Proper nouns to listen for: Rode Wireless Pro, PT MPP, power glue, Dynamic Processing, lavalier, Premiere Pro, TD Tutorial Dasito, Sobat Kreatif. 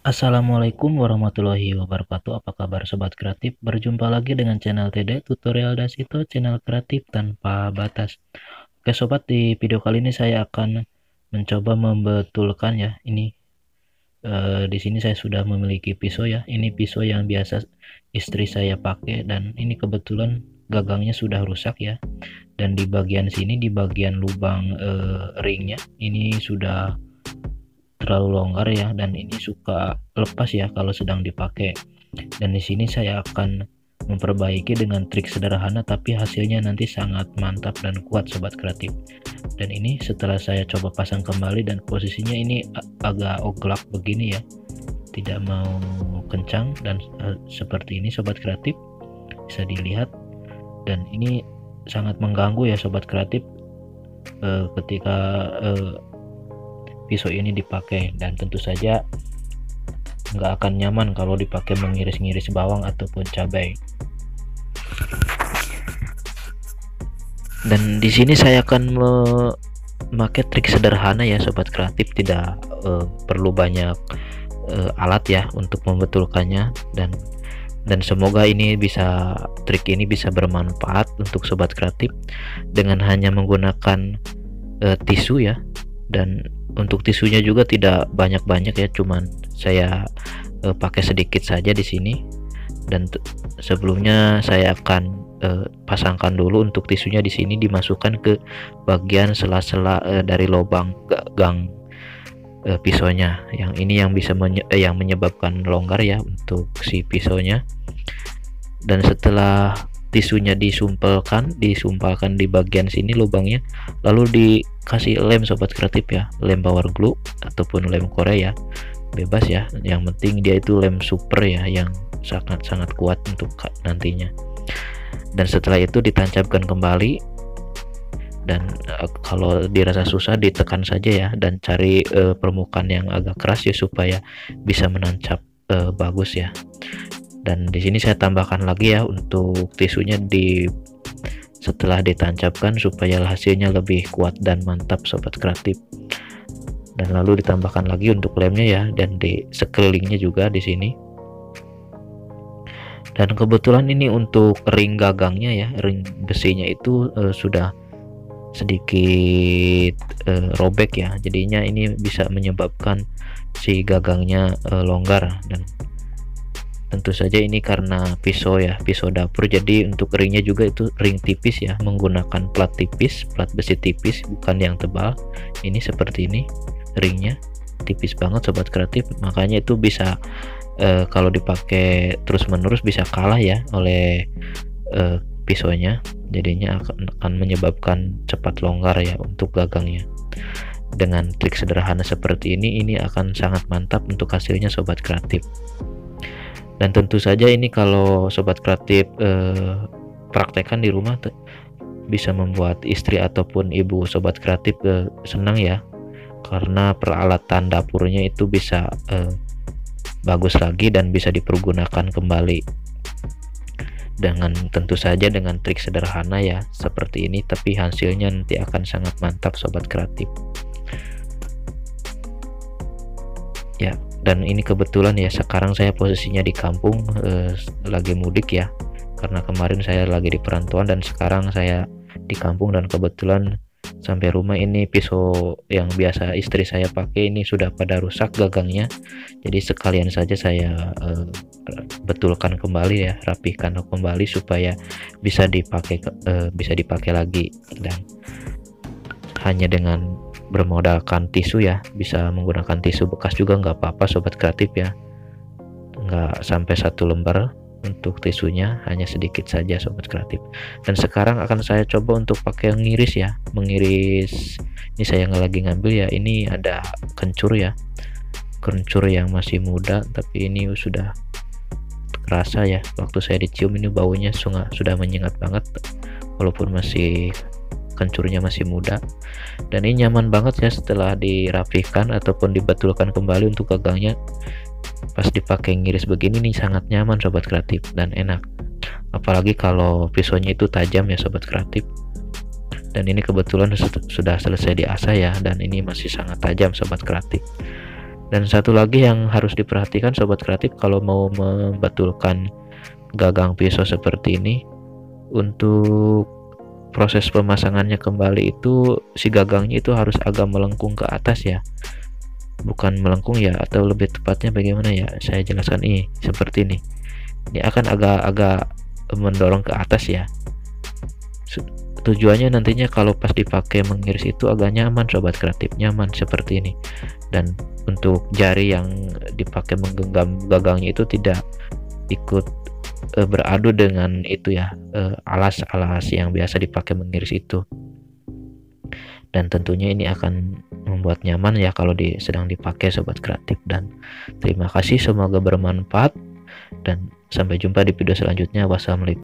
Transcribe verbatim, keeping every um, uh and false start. Assalamualaikum warahmatullahi wabarakatuh. Apa kabar sobat kreatif? Berjumpa lagi dengan channel T D Tutorial Dasito, channel kreatif tanpa batas. Oke sobat, di video kali ini saya akan mencoba membetulkan ya ini. E, di sini saya sudah memiliki pisau ya. Ini pisau yang biasa istri saya pakai dan ini kebetulan gagangnya sudah rusak ya. Dan di bagian sini, di bagian lubang e, ringnya ini sudah terlalu longgar ya, dan ini suka lepas ya kalau sedang dipakai. Dan di sini saya akan memperbaiki dengan trik sederhana tapi hasilnya nanti sangat mantap dan kuat sobat kreatif. Dan ini setelah saya coba pasang kembali dan posisinya ini agak oglak begini ya, tidak mau kencang dan uh, seperti ini sobat kreatif, bisa dilihat. Dan ini sangat mengganggu ya sobat kreatif uh, ketika uh, pisau ini dipakai, dan tentu saja nggak akan nyaman kalau dipakai mengiris-ngiris bawang ataupun cabai. Dan di sini saya akan memakai trik sederhana ya sobat kreatif, tidak uh, perlu banyak uh, alat ya untuk membetulkannya, dan dan semoga ini bisa trik ini bisa bermanfaat untuk sobat kreatif dengan hanya menggunakan uh, tisu ya. Dan untuk tisunya juga tidak banyak-banyak ya, cuman saya uh, pakai sedikit saja di sini. Dan sebelumnya saya akan uh, pasangkan dulu untuk tisunya di sini, dimasukkan ke bagian sela-sela uh, dari lubang gagang uh, pisaunya. Yang ini yang bisa menye eh, yang menyebabkan longgar ya untuk si pisaunya. Dan setelah tisunya disumpelkan, disumpalkan di bagian sini lubangnya, lalu dikasih lem sobat kreatif ya, lem power glue ataupun lem Korea ya, bebas ya, yang penting dia itu lem super ya, yang sangat-sangat kuat untuk nantinya. Dan setelah itu ditancapkan kembali, dan e, kalau dirasa susah ditekan saja ya, dan cari e, permukaan yang agak keras ya supaya bisa menancap e, bagus ya. Dan di sini saya tambahkan lagi ya untuk tisunya di setelah ditancapkan supaya hasilnya lebih kuat dan mantap sobat kreatif. Dan lalu ditambahkan lagi untuk lemnya ya, dan di sekelilingnya juga di sini. Dan kebetulan ini untuk ring gagangnya ya, ring besinya itu eh, sudah sedikit eh, robek ya, jadinya ini bisa menyebabkan si gagangnya eh, longgar. Dan tentu saja ini karena pisau ya, pisau dapur, jadi untuk ringnya juga itu ring tipis ya, menggunakan plat tipis, plat besi tipis, bukan yang tebal. Ini seperti ini ringnya tipis banget sobat kreatif, makanya itu bisa eh, kalau dipakai terus-menerus bisa kalah ya oleh eh, pisaunya, jadinya akan, akan menyebabkan cepat longgar ya untuk gagangnya. Dengan trik sederhana seperti ini, ini akan sangat mantap untuk hasilnya sobat kreatif. Dan tentu saja ini kalau sobat kreatif eh, praktekkan di rumah bisa membuat istri ataupun ibu sobat kreatif eh, senang ya, karena peralatan dapurnya itu bisa eh, bagus lagi dan bisa dipergunakan kembali. Dengan tentu saja dengan trik sederhana ya seperti ini, tapi hasilnya nanti akan sangat mantap sobat kreatif ya. Dan ini kebetulan ya, sekarang saya posisinya di kampung, eh, lagi mudik ya, karena kemarin saya lagi di perantauan dan sekarang saya di kampung. Dan kebetulan sampai rumah ini pisau yang biasa istri saya pakai ini sudah pada rusak gagangnya, jadi sekalian saja saya eh, betulkan kembali ya, rapihkan kembali supaya bisa dipakai eh, bisa dipakai lagi. Dan hanya dengan bermodalkan tisu ya, bisa menggunakan tisu bekas juga nggak apa-apa sobat kreatif ya, nggak sampai satu lembar untuk tisunya, hanya sedikit saja sobat kreatif. Dan sekarang akan saya coba untuk pakai ngiris ya, mengiris ini saya nggak lagi ngambil ya, ini ada kencur ya, kencur yang masih muda tapi ini sudah kerasa ya, waktu saya dicium ini baunya sudah menyengat banget walaupun masih kencurnya masih muda. Dan ini nyaman banget ya setelah dirapihkan ataupun dibetulkan kembali untuk gagangnya, pas dipakai ngiris begini nih sangat nyaman sobat kreatif dan enak, apalagi kalau pisaunya itu tajam ya sobat kreatif. Dan ini kebetulan sudah selesai diasah ya, dan ini masih sangat tajam sobat kreatif. Dan satu lagi yang harus diperhatikan sobat kreatif, kalau mau membetulkan gagang pisau seperti ini, untuk proses pemasangannya kembali itu si gagangnya itu harus agak melengkung ke atas ya, bukan melengkung ya, atau lebih tepatnya bagaimana ya, saya jelaskan ini seperti ini. Ini akan agak-agak mendorong ke atas ya. Tujuannya nantinya kalau pas dipakai mengiris itu agak nyaman sobat kreatif, nyaman seperti ini. Dan untuk jari yang dipakai menggenggam gagangnya itu tidak ikut e, beradu dengan itu ya, alas-alas e, yang biasa dipakai mengiris itu. Dan tentunya ini akan membuat nyaman ya kalau di, sedang dipakai sobat kreatif. Dan terima kasih, semoga bermanfaat, dan sampai jumpa di video selanjutnya. Wassalamualaikum.